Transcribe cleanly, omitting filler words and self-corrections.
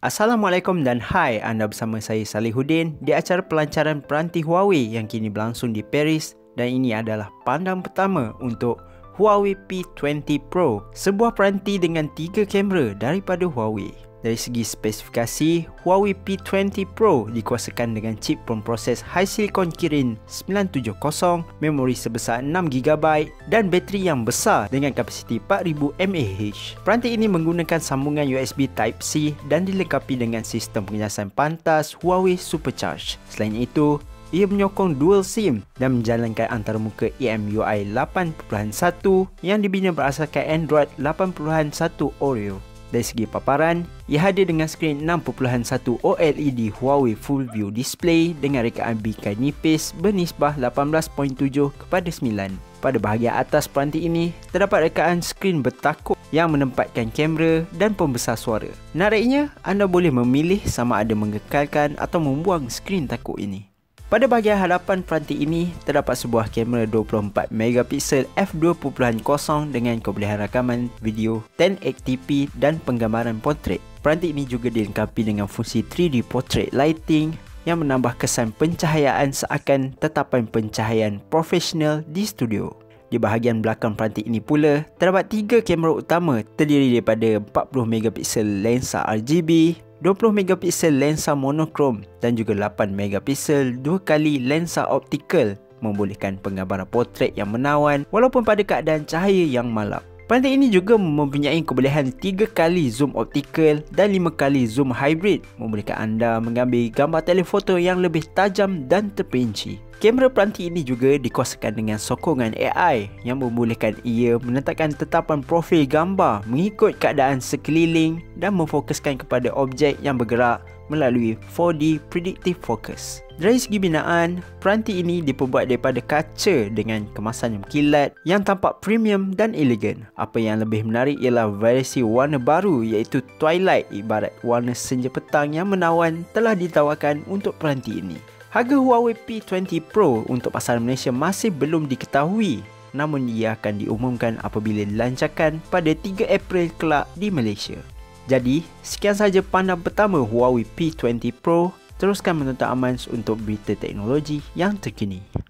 Assalamualaikum dan hai, anda bersama saya Sallehuddin di acara pelancaran peranti Huawei yang kini berlangsung di Paris, dan ini adalah pandang pertama untuk Huawei P20 Pro, sebuah peranti dengan 3 kamera daripada Huawei. Dari segi spesifikasi, Huawei P20 Pro dikuasakan dengan chip pemproses HiSilicon Kirin 970, memori sebesar 6GB dan bateri yang besar dengan kapasiti 4000 mAh. Peranti ini menggunakan sambungan USB Type-C dan dilengkapi dengan sistem pengecasan pantas Huawei SuperCharge. Selain itu, ia menyokong dual SIM dan menjalankan antarmuka EMUI 8.1 yang dibina berasaskan Android 8.1 Oreo. Dari segi paparan, ia hadir dengan skrin 6.1 OLED Huawei Full View Display dengan rekaan bingkai nipis bernisbah 18.7:9. Pada bahagian atas peranti ini, terdapat rekaan skrin bertakuk yang menempatkan kamera dan pembesar suara. Menariknya, anda boleh memilih sama ada mengekalkan atau membuang skrin takuk ini. Pada bahagian hadapan peranti ini, terdapat sebuah kamera 24MP f2.0 dengan kebolehan rakaman video 1080p dan penggambaran portrait. Peranti ini juga dilengkapi dengan fungsi 3D Portrait Lighting yang menambah kesan pencahayaan seakan tetapan pencahayaan profesional di studio. Di bahagian belakang peranti ini pula, terdapat 3 kamera utama terdiri daripada 40MP lensa RGB, 20MP lensa monokrom dan juga 8MP 2x lensa optikal, membolehkan penggambaran portrait yang menawan walaupun pada keadaan cahaya yang malap. Peranti ini juga mempunyai kebolehan 3x zoom optikal dan 5x zoom hybrid, membolehkan anda mengambil gambar telefoto yang lebih tajam dan terperinci. Kamera peranti ini juga dikuasakan dengan sokongan AI yang membolehkan ia menetapkan tetapan profil gambar mengikut keadaan sekeliling dan memfokuskan kepada objek yang bergerak melalui 4D Predictive Focus. Dari segi binaan, peranti ini diperbuat daripada kaca dengan kemasan kilat yang tampak premium dan elegan. Apa yang lebih menarik ialah variasi warna baru iaitu Twilight, ibarat warna senja petang yang menawan telah ditawarkan untuk peranti ini. Harga Huawei P20 Pro untuk pasaran Malaysia masih belum diketahui, namun ia akan diumumkan apabila dilancarkan pada 3 April kelak di Malaysia. Jadi, sekian sahaja pandang pertama Huawei P20 Pro. Teruskan menonton Amanz untuk berita teknologi yang terkini.